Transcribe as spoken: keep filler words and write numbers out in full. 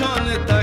شان